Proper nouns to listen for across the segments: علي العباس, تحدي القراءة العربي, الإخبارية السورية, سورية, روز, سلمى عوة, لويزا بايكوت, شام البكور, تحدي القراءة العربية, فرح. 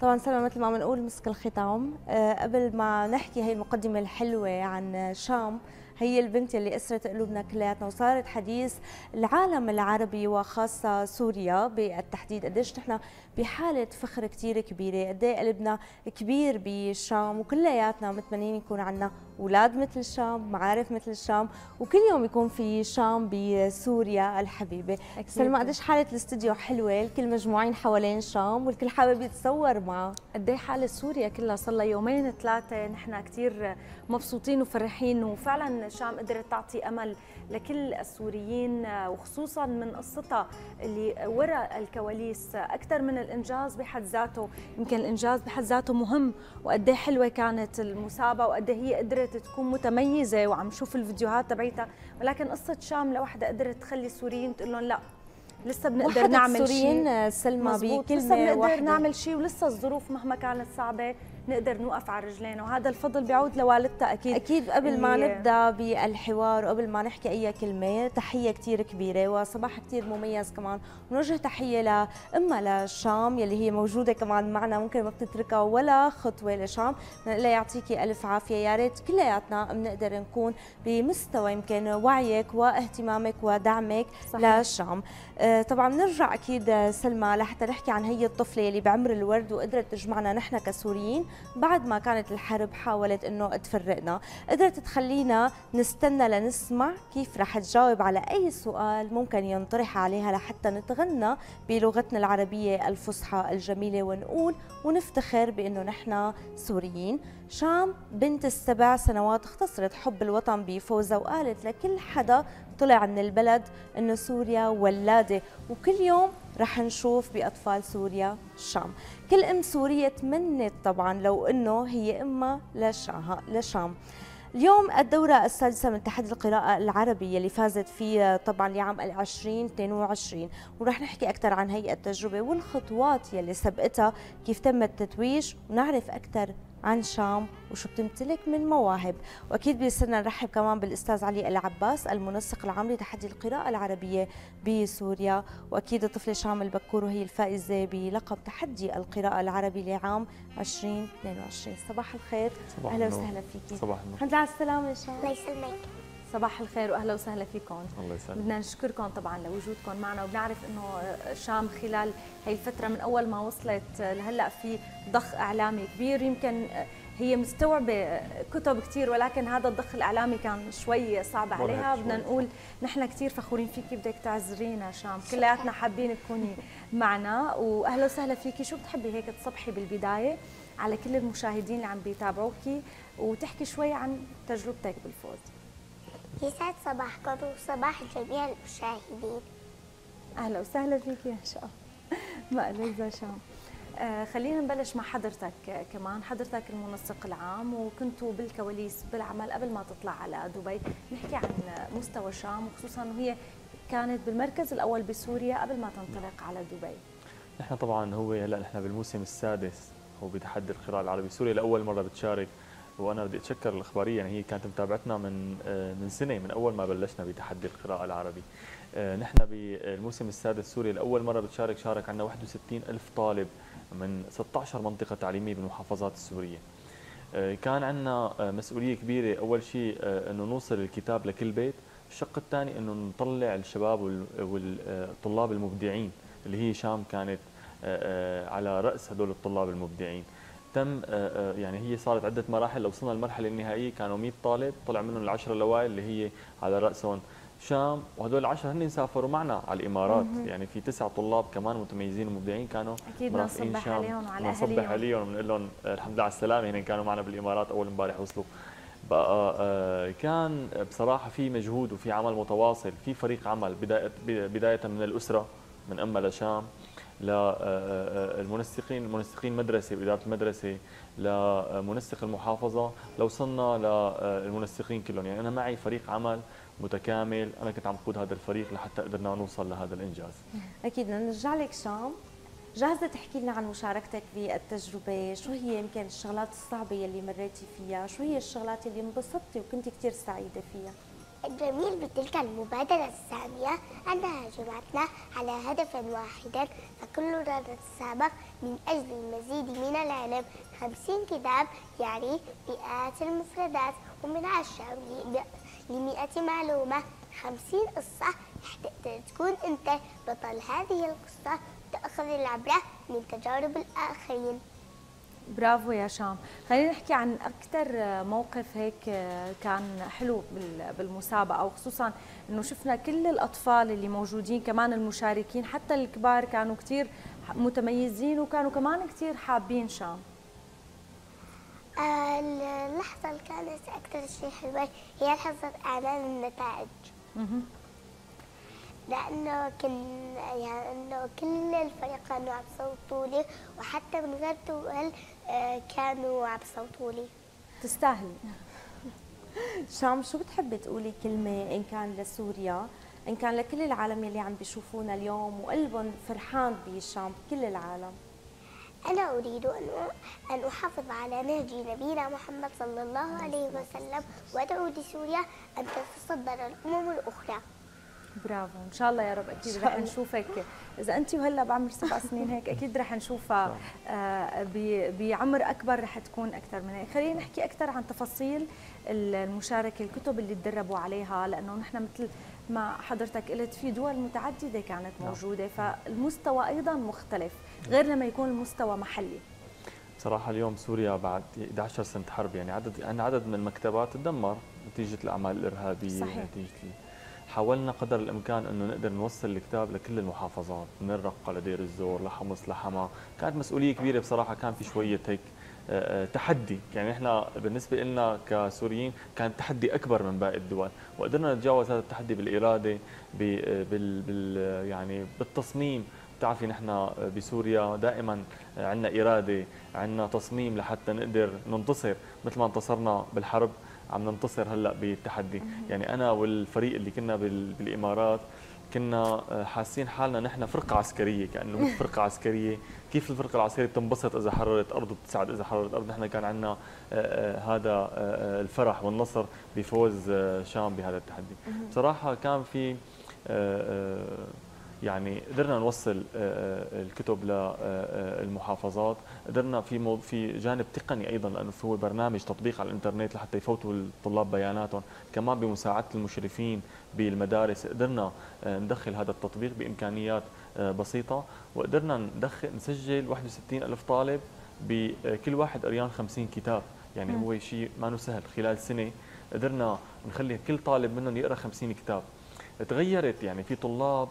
طبعا سلمى مثل ما عم نقول مسك الختام. قبل ما نحكي هي المقدمة الحلوة عن شام، هي البنت اللي أسرت قلوبنا كلياتنا وصارت حديث العالم العربي وخاصة سوريا بالتحديد. قديش نحن بحالة فخر كتير كبيرة، قد ايه قلبنا كبير بالشام، وكلياتنا متمنين يكون عندنا أولاد مثل الشام، معارف مثل الشام، وكل يوم يكون في شام بسوريا الحبيبة. سلمى قديش حالة الاستوديو حلوة، الكل مجموعين حوالين شام والكل حابب يتصور معه. قد ايه حالة سوريا كلها صار لها يومين ثلاثة نحن كتير مبسوطين وفرحين، وفعلا شام قدرت تعطي أمل لكل السوريين، وخصوصا من قصتها اللي وراء الكواليس أكثر من الإنجاز بحد ذاته. يمكن الإنجاز بحد ذاته مهم، وقد ايه حلوة كانت المسابقة وقد ايه هي قدرت تكون متميزة، وعم شوف الفيديوهات تبعتها، ولكن قصة شام لوحدها قدرت تخلي السوريين تقول لهم لا لسه بنقدر نعمل شيء، سلمى لسه بنقدر نعمل شيء، ولسه الظروف مهما كانت صعبة نقدر نوقف على رجلينا، وهذا الفضل بيعود لوالدتها. اكيد اكيد. قبل ما نبدا بالحوار وقبل ما نحكي اي كلمه، تحيه كثير كبيره وصباح كثير مميز كمان، ونوجه تحيه لامها لشام يلي هي موجوده كمان معنا، ممكن ما بتتركها ولا خطوه لشام، بنقول لها يعطيكي الف عافيه، يا ريت كلياتنا بنقدر نكون بمستوى يمكن وعيك واهتمامك ودعمك لشام. طبعا بنرجع اكيد سلمى لحتى نحكي عن هي الطفله اللي بعمر الورد وقدرت تجمعنا نحن كسوريين بعد ما كانت الحرب حاولت انه تفرقنا، قدرت تخلينا نستنى لنسمع كيف رح تجاوب على اي سؤال ممكن ينطرح عليها لحتى نتغنى بلغتنا العربيه الفصحى الجميله ونقول ونفتخر بانه نحن سوريين. شام بنت ال7 سنوات اختصرت حب الوطن بفوزها وقالت لكل حدا طلع من البلد انه سوريا ولاده، وكل يوم رح نشوف بأطفال سوريا الشام. كل أم سورية تمنت طبعاً لو أنه هي أمها لشام. اليوم الدورة السادسة من تحدي القراءة العربية اللي فازت فيه طبعاً لعام 2022، ورح نحكي أكثر عن هي التجربة والخطوات يلي سبقتها، كيف تم التتويج، ونعرف أكثر عن شام وشو بتمتلك من مواهب. واكيد بيصيرنا نرحب كمان بالاستاذ علي العباس المنسق العام لتحدي القراءه العربيه بسوريا، واكيد الطفله شام البكور وهي الفائزه بلقب تحدي القراءه العربي لعام 2022. صباح الخير، اهلا وسهلا فيكي. صباح النور. الحمد لله على السلامه شام. الله يسلمك. صباح الخير واهلا وسهلا فيكم. الله يسلمك. بدنا نشكركم طبعا لوجودكم معنا، وبنعرف انه شام خلال هي الفتره من اول ما وصلت لهلا في ضخ اعلامي كبير، يمكن هي مستوعبه كتب كثير ولكن هذا الضخ الاعلامي كان شوي صعب عليها. بدنا نقول نحن كثير فخورين فيكي، بدك تعزرينا شام، كلياتنا حابين تكوني معنا، واهلا وسهلا فيكي. شو بتحبي هيك تصبحي بالبدايه على كل المشاهدين اللي عم بيتابعوكي، وتحكي شوي عن تجربتك بالفوز؟ يسعد صباحكم وصباح جميع المشاهدين. اهلا وسهلا فيكي يا شام. ما ليزا شام، خلينا نبلش مع حضرتك. كمان حضرتك المنسق العام وكنتوا بالكواليس بالعمل قبل ما تطلع على دبي. نحكي عن مستوى شام، وخصوصا انه هي كانت بالمركز الاول بسوريا قبل ما تنطلق على دبي. نحن طبعا هو هلا نحن بالموسم السادس هو بتحدي القراءة العربي سوريا، لاول مرة بتشارك، وانا بدي اتشكر الاخباريه، يعني هي كانت متابعتنا من سنه، من اول ما بلشنا بتحدي القراءه العربي. نحن بالموسم السادس سوريا لاول مره بتشارك، شارك عندنا 61000 طالب من 16 منطقه تعليميه بالمحافظات السوريه. كان عندنا مسؤوليه كبيره، اول شيء انه نوصل الكتاب لكل بيت، الشق الثاني انه نطلع الشباب والطلاب المبدعين اللي هي شام كانت على راس هدول الطلاب المبدعين. تم يعني هي صارت عده مراحل، لو وصلنا للمرحله النهائيه كانوا 100 طالب، طلع منهم ال10 الاوائل اللي هي على راسهم شام، وهدول ال10 هن سافروا معنا على الامارات. يعني في 9 طلاب كمان متميزين ومبدعين كانوا مرافقين شام، بنصبح عليهم بنقول لهم الحمد لله على السلامه، هن كانوا معنا بالامارات اول امبارح وصلوا. بقى كان بصراحه في مجهود وفي عمل متواصل، في فريق عمل بدايه من الاسره، من امها لشام، للمنسقين، المنسقين مدرسه واداره المدرسه، لمنسق المحافظه، لوصلنا للمنسقين كلهم. يعني انا معي فريق عمل متكامل، انا كنت عم بقود هذا الفريق لحتى قدرنا نوصل لهذا الانجاز. اكيد بدنا نرجع لك شام، جاهزه تحكي لنا عن مشاركتك بالتجربه؟ شو هي يمكن الشغلات الصعبه اللي مريتي فيها؟ شو هي الشغلات اللي انبسطتي وكنت كثير سعيده فيها؟ الجميل بتلك المبادرة السامية أنها جمعتنا على هدف واحد، فكلنا نتسابق من أجل المزيد من العلم. 50 كتاب يعني 100 المفردات، ومن 10 ل100 معلومة. 50 قصة حتى تكون أنت بطل هذه القصة، تأخذ العبرة من تجارب الآخرين. برافو يا شام. خلينا نحكي عن أكثر موقف هيك كان حلو بالمسابقة، وخصوصا إنه شفنا كل الأطفال اللي موجودين، كمان المشاركين حتى الكبار كانوا كتير متميزين، وكانوا كمان كتير حابين. شام، اللحظة اللي كانت أكثر شيء حلوة هي لحظة إعلان النتائج. لأنه كل الفريق كانوا عم صوتوا لي، وحتى من غير تقول كانوا عم صوتوا لي. تستاهلي. شام، شو بتحبي تقولي كلمة إن كان لسوريا، إن كان لكل العالم يلي عم بيشوفونا اليوم وقلبهم فرحان بشام بكل العالم؟ أنا أريد أن أحافظ على نهج نبينا محمد صلى الله عليه وسلم، وأدعو لسوريا أن تتصدر الأمم الأخرى. برافو، ان شاء الله يا رب. اكيد رح نشوفك اذا انت وهلا بعمر 7 سنين هيك، اكيد رح نشوفها بعمر اكبر، رح تكون اكثر من هيك. خلينا نحكي اكثر عن تفاصيل المشاركه، الكتب اللي تدربوا عليها، لانه نحن مثل ما حضرتك قلت في دول متعدده كانت موجوده، فالمستوى ايضا مختلف غير لما يكون المستوى محلي. بصراحه اليوم سوريا بعد 11 سنه حرب، يعني عدد من المكتبات تدمر نتيجه الاعمال الارهابيه. صحيح. نتيجه حاولنا قدر الامكان انه نقدر نوصل الكتاب لكل المحافظات، من الرقه لدير الزور لحمص لحما. كانت مسؤوليه كبيره بصراحه، كان في شويه هيك تحدي، يعني احنا بالنسبه لنا كسوريين كان تحدي اكبر من باقي الدول، وقدرنا نتجاوز هذا التحدي بالاراده، يعني بالتصميم. بتعرفي نحن بسوريا دائما عندنا اراده، عندنا تصميم لحتى نقدر ننتصر، مثل ما انتصرنا بالحرب عم ننتصر هلا بالتحدي. يعني انا والفريق اللي كنا بالامارات كنا حاسين حالنا نحن فرقه عسكريه، كانه فرقه عسكريه. كيف الفرقه العسكريه بتنبسط اذا حررت ارض، وبتسعد اذا حررت ارض. نحن كان عندنا هذا الفرح والنصر بفوز شام بهذا التحدي. بصراحه كان في يعني قدرنا نوصل الكتب للمحافظات، قدرنا في جانب تقني ايضا، لانه هو برنامج تطبيق على الانترنت لحتى يفوتوا الطلاب بياناتهم، كمان بمساعده المشرفين بالمدارس قدرنا ندخل هذا التطبيق بامكانيات بسيطه، وقدرنا نسجل 61,000 طالب، بكل واحد قريان 50 كتاب، يعني هو شيء ما سهل. خلال سنه قدرنا نخلي كل طالب منهم يقرا 50 كتاب. تغيرت، يعني في طلاب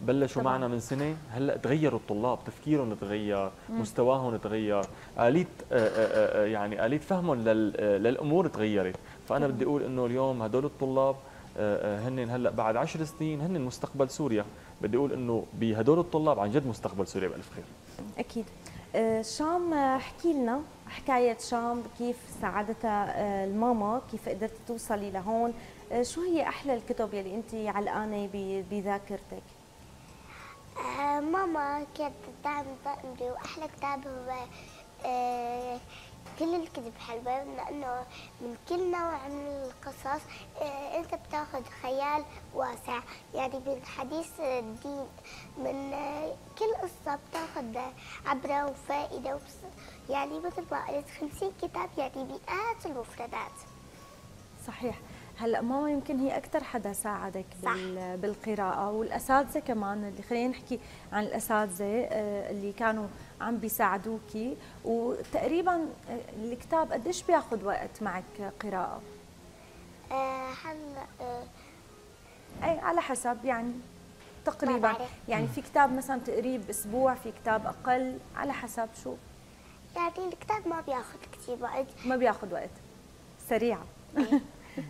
بلشوا طبعا معنا من سنه، هلا تغيروا الطلاب، تفكيرهم تغير، مستواهم تغير، آلية يعني آلية فهمهم للامور تغيرت. فانا بدي اقول انه اليوم هدول الطلاب هن هلا بعد 10 سنين هن مستقبل سوريا. بدي اقول انه بهدول الطلاب عن جد مستقبل سوريا بالف خير. اكيد. شام، احكي لنا حكايه شام، كيف ساعدتها الماما، كيف قدرت توصلي لهون، شو هي احلى الكتب يلي انت علقانه بذاكرتك؟ ماما كانت تدعم ضمري، واحلى كتاب هو كل الكتب حلوه، لانه من كل نوع من القصص انت بتاخذ خيال واسع، يعني من حديث الدين، من كل قصه بتاخذ عبره وفائده، يعني مثل ما قلت 50 كتاب يعني 100 المفردات. صحيح. هلا ماما يمكن هي اكثر حدا ساعدك بالقراءه، والاساتذه كمان اللي خلينا نحكي عن الاساتذه اللي كانوا عم بيساعدوكي. وتقريبا الكتاب قديش بياخذ وقت معك قراءه؟ هلا اي على حسب، يعني تقريبا يعني في كتاب مثلا تقريب اسبوع، في كتاب اقل، على حسب شو. يعني الكتاب ما بياخذ كثير وقت، ما بياخذ وقت، سريعه.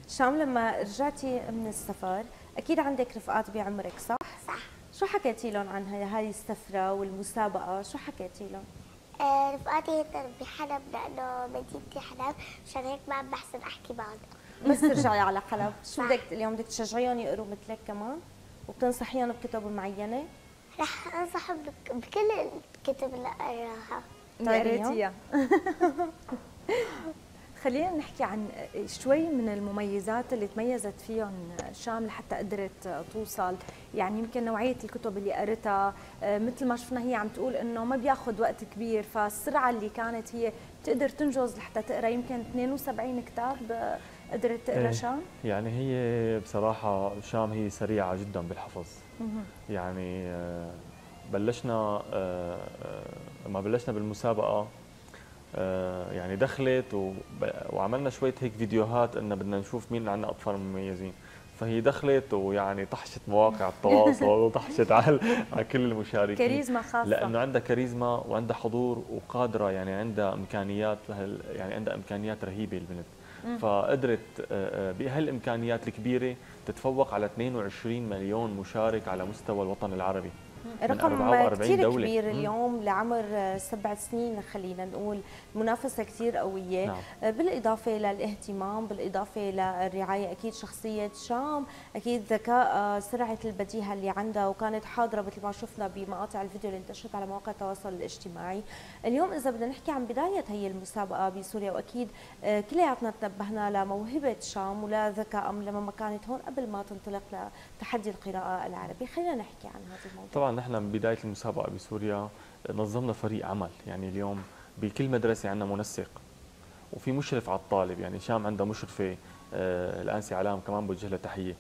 شام، لما رجعتي من السفر اكيد عندك رفقات بعمرك، صح؟ صح. شو حكيتي لهم عن هاي السفره والمسابقه؟ شو حكيتي لهم؟ رفقاتي هن بحلب، لانه مدينتي حلب، مشان هيك ما عم بحسن احكي بعض. بس ترجعي على حلب، شو بدك اليوم؟ بدك تشجعيهم يقروا مثلك كمان، وبتنصحيهم بكتب معينه؟ رح انصحهم بكل الكتب اللي قراها. طيب. خلينا نحكي عن شوي من المميزات اللي تميزت فيهم شام لحتى قدرت توصل، يعني يمكن نوعية الكتب اللي قرتها، مثل ما شفنا هي عم تقول انه ما بياخذ وقت كبير، فالسرعة اللي كانت هي بتقدر تنجز لحتى تقرا يمكن 72 كتاب قدرت تقرا شام؟ يعني هي بصراحة شام هي سريعة جدا بالحفظ. يعني بلشنا لما بلشنا بالمسابقة يعني دخلت وعملنا شوية هيك فيديوهات إنه بدنا نشوف مين عندنا أطفال مميزين، فهي دخلت ويعني طحشت مواقع التواصل وطحشت على كل المشاركين. كاريزما خاصة، لأنه عندها كاريزما وعندها حضور وقادرة، يعني عندها إمكانيات، يعني عندها إمكانيات رهيبة البنت. فقدرت بهالإمكانيات الكبيرة تتفوق على 22 مليون مشارك على مستوى الوطن العربي. رقم كثير كبير اليوم لعمر 7 سنين، خلينا نقول منافسة كثير قوية. نعم. بالإضافة للاهتمام، بالإضافة للرعاية أكيد شخصية شام، أكيد ذكاء، سرعة البديهة اللي عندها، وكانت حاضرة مثل ما شفنا بمقاطع الفيديو اللي انتشرت على مواقع التواصل الاجتماعي. اليوم إذا بدنا نحكي عن بداية هي المسابقة بسوريا، وأكيد كلياتنا تنبهنا لموهبة شام ولذكاء لما كانت هون قبل ما تنطلق لتحدي القراءة العربي، خلينا نحكي عن هذا الموضوع. طبعا نحن من بداية المسابقة بسوريا نظمنا فريق عمل، يعني اليوم بكل مدرسة عندنا منسق وفي مشرف على الطالب، يعني شام عندها مشرفة الأنسة علام كمان بوجه لها تحية.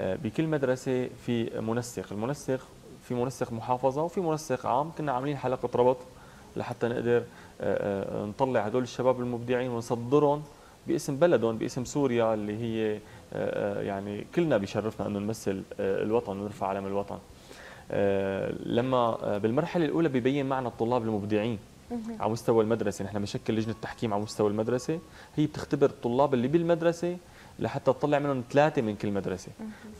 بكل مدرسة في منسق، المنسق في منسق محافظة وفي منسق عام، كنا عاملين حلقة ربط لحتى نقدر نطلع هدول الشباب المبدعين ونصدرهم باسم بلدهم، باسم سوريا اللي هي يعني كلنا بيشرفنا أنه نمثل الوطن ونرفع علم الوطن. لما بالمرحله الاولى بيبين معنا الطلاب المبدعين على مستوى المدرسه، نحن بنشكل لجنه تحكيم على مستوى المدرسه، هي بتختبر الطلاب اللي بالمدرسه لحتى تطلع منهم 3 من كل مدرسه.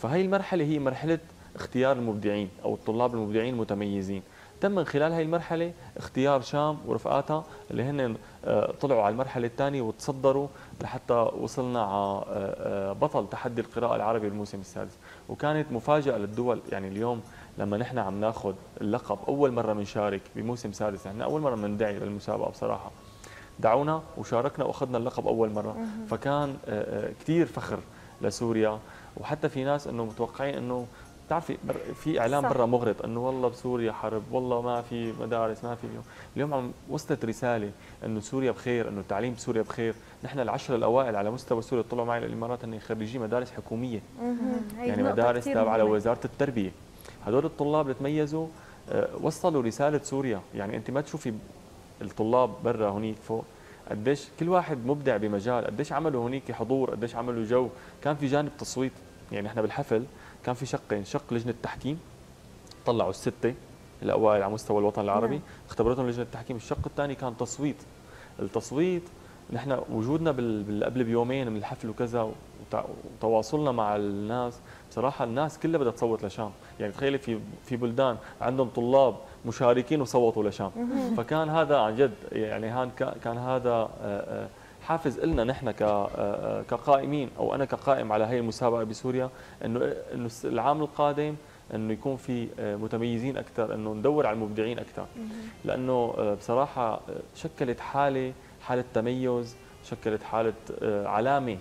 فهي المرحله هي مرحله اختيار المبدعين او الطلاب المبدعين المتميزين، تم من خلال هي المرحله اختيار شام ورفقاتها اللي هن طلعوا على المرحله الثانيه وتصدروا لحتى وصلنا على بطل تحدي القراءه العربي بالموسم السادس، وكانت مفاجاه للدول. يعني اليوم لما نحن عم ناخذ اللقب اول مره بنشارك بموسم سادس، نحن اول مره بندعي للمسابقه بصراحه، دعونا وشاركنا واخذنا اللقب اول مره، فكان كثير فخر لسوريا. وحتى في ناس انه متوقعين انه بتعرفي في اعلام برا مغرض انه والله بسوريا حرب، والله ما في مدارس، ما في. اليوم عم وصلت رساله انه سوريا بخير، انه التعليم بسوريا بخير. نحن ال10 الاوائل على مستوى سوريا طلعوا معي للامارات انه خريجي مدارس حكوميه، يعني مدارس تابعه لوزاره التربيه. هدول الطلاب اللي تميزوا وصلوا رساله سوريا، يعني انت ما تشوفي الطلاب برا هنيك فوق قديش كل واحد مبدع بمجال، قديش عملوا هنيك حضور، قديش عملوا جو. كان في جانب تصويت، يعني احنا بالحفل كان في شقين، شق لجنه تحكيم طلعوا ال6 الاوائل على مستوى الوطن العربي، اختبرتهم لجنه التحكيم. الشق الثاني كان تصويت، التصويت نحن وجودنا قبل بيومين من الحفل وكذا وتواصلنا مع الناس، بصراحه الناس كلها بدها تصوت لشام، يعني تخيلي في بلدان عندهم طلاب مشاركين وصوتوا لشام. فكان هذا عن جد، يعني كان هذا حافز إلنا نحن كقائمين، أو أنا كقائم على هي المسابقة بسوريا، إنه العام القادم إنه يكون في متميزين أكثر، إنه ندور على المبدعين أكثر، لأنه بصراحة شكلت حالة تميز، شكلت حالة علامة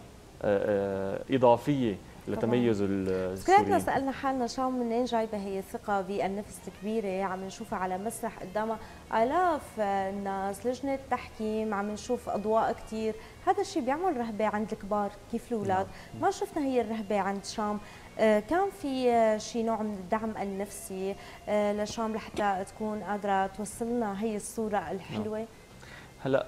إضافية لتميز السوريين. كلنا سألنا حالنا شام منين جايبة هي الثقة بالنفس الكبيرة، عم نشوفها على مسرح قدامها آلاف الناس، لجنة تحكيم، عم نشوف أضواء كثير، هذا الشيء بيعمل رهبة عند الكبار كيف الأولاد، ما شفنا هي الرهبة عند شام. كان في شيء نوع من الدعم النفسي لشام لحتى تكون قادرة توصلنا هي الصورة الحلوة. هلا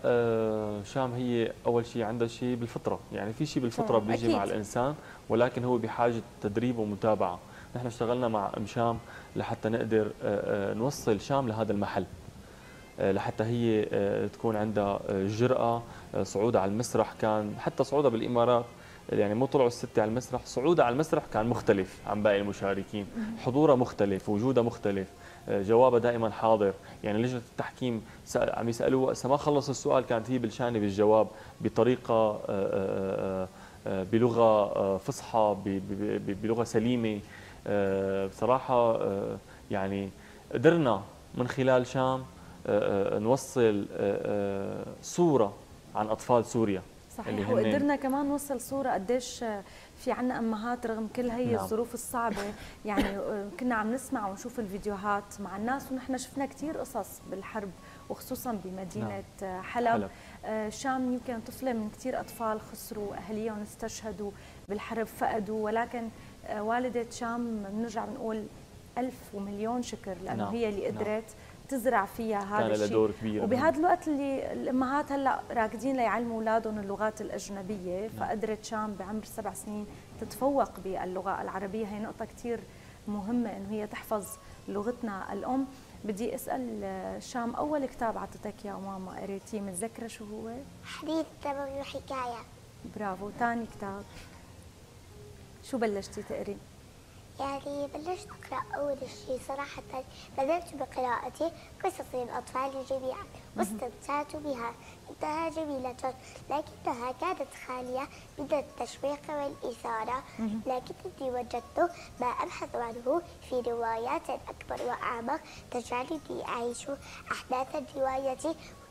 شام هي اول شيء عندها شيء بالفطره، يعني في شيء بالفطره بيجي مع الانسان، ولكن هو بحاجه تدريب ومتابعه. نحن اشتغلنا مع ام شام لحتى نقدر نوصل شام لهذا المحل، لحتى هي تكون عندها جرأة. صعودها على المسرح كان، حتى صعودها بالامارات يعني مو طلعوا ال6 على المسرح، صعودها على المسرح كان مختلف عن باقي المشاركين، حضورها مختلف، وجودها مختلف، جوابها دائما حاضر. يعني لجنه التحكيم عم يسالوها ما خلص السؤال كانت هي بالشانه بالجواب بطريقه بلغه فصحى، بلغه سليمه. بصراحه يعني قدرنا من خلال شام نوصل صوره عن اطفال سوريا صحيح. وقدرنا كمان نوصل صورة قديش في عنا أمهات رغم كل هي نعم. الظروف الصعبة يعني كنا عم نسمع ونشوف الفيديوهات مع الناس، ونحن شفنا كتير قصص بالحرب وخصوصا بمدينة نعم. حلب. شام يمكن طفلة من كتير أطفال خسروا أهليهم استشهدوا بالحرب فقدوا، ولكن والدة شام بنرجع بنقول ألف ومليون شكر لأنه نعم. هي اللي قدرت نعم. تزرع فيها هذا الشيء. وبهذا الوقت اللي الامهات هلا راكدين ليعلموا اولادهم اللغات الاجنبيه، فقدرت شام بعمر 7 سنين تتفوق باللغه العربيه. هي نقطه كثير مهمه انه هي تحفظ لغتنا الام. بدي اسال شام، اول كتاب عطتك يا ماما قريتيه متذكره شو هو؟ حديث تمام وحكايه. برافو. ثاني كتاب شو بلشتي تقري؟ يعني بلشت أقرأ أول شيء صراحة بدأت بقراءتي قصص الأطفال جميعا واستمتعت بها، إنها جميلة لكنها كانت خالية من التشويق والإثارة، لكنني وجدت ما أبحث عنه في روايات أكبر وأعمق تجعلني أعيش أحداث الرواية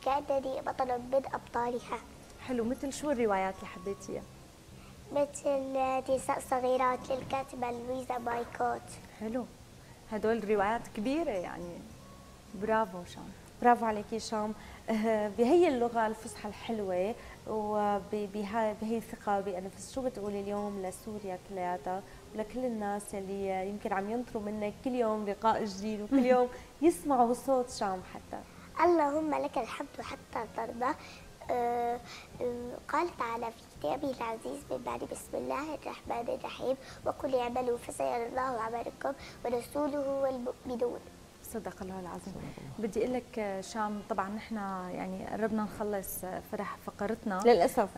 وكأنني بطل من أبطالها. حلو، مثل شو الروايات اللي حبيتيها؟ مثل نساء صغيرات للكاتبة لويزا بايكوت. حلو، هدول روايات كبيرة يعني. برافو شام، برافو عليكي شام. بهي اللغة الفصحى الحلوة وبهي الثقة بأنفس، شو بتقولي اليوم لسوريا كلياتها ولكل الناس اللي يمكن عم ينطروا منك كل يوم لقاء جديد وكل يوم يسمعوا صوت شام حتى؟ اللهم لك الحمد حتى ترضى. قال تعالى في كتابه العزيز من بعد بسم الله الرحمن الرحيم وقل اعملوا فسيرى الله عملكم ورسوله والمؤمنون. صدق الله العظيم. بدي اقول لك شام، طبعا نحن يعني قربنا نخلص فرح فقرتنا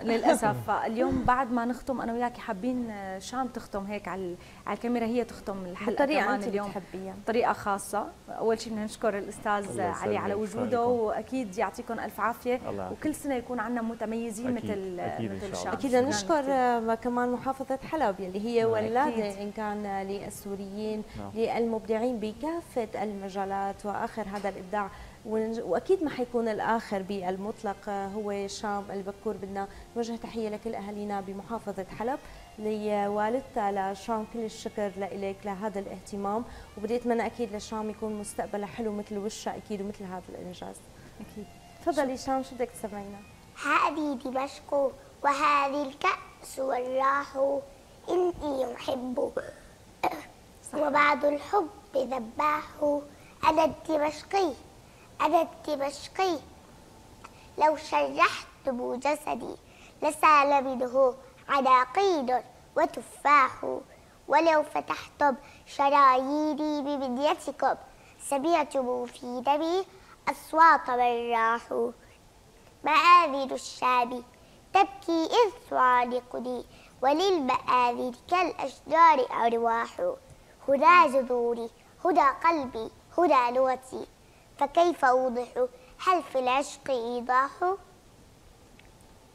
للاسف فاليوم بعد ما نختم انا وياك حابين شام تختم هيك على الكاميرا، هي تختم الحلقه كمان اليوم بطريقه خاصه. اول شيء بدنا نشكر الاستاذ علي على وجوده، واكيد يعطيكم الف عافيه وكل سنه يكون عندنا متميزين مثل شام. اكيد نشكر كمان محافظه حلب اللي هي ولاده ان كان للسوريين للمبدعين بكافه المجالات واخر هذا الابداع، واكيد ما حيكون الاخر بالمطلق هو شام البكور. بدنا نوجه تحيه لكل اهالينا بمحافظه حلب، لوالدتها لشام كل الشكر لإلك لهذا الاهتمام، وبدي اتمنى اكيد لشام يكون مستقبله حلو مثل وشها اكيد ومثل هذا الانجاز. اكيد. تفضلي شام، شو بدك تسمعينا؟ هذه دمشق وهذه الكأس والراح اني يحب وبعد الحب ذباح. أنا الدمشقي أنا الدمشقي لو شرحت جسدي لسال منه عناقيد وتفاح، ولو فتحتم شراييني بمنيتكم سمعتم في دمي أصوات من راحوا. مآذن الشام تبكي إذ تعانقني وللمآذن كالأشجار أرواح. هنا جذوري هنا قلبي هنا لغتي فكيف أوضح هل في العشق إيضاح.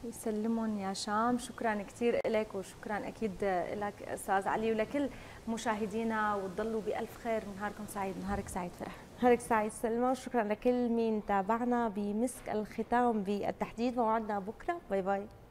يسلمون يا شام، شكرا كثير لك وشكرا أكيد لك أستاذ علي ولكل مشاهدينا، وتضلوا بألف خير. نهاركم سعيد. نهارك سعيد فرح. نهارك سعيد سلمى، وشكرا لكل مين تابعنا بمسك الختام بالتحديد. موعدنا بكرة. باي باي.